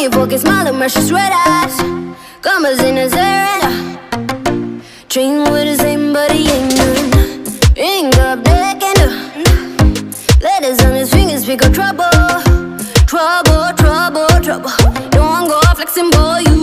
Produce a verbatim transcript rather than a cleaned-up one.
Ogni vuol che smile and precious red eyes come as in a Zeretta. Dream with his aim, but he ain't none. Ain't got black and do. Letters on his fingers, we got trouble. Trouble, trouble, trouble. Don't go flexing, boy. You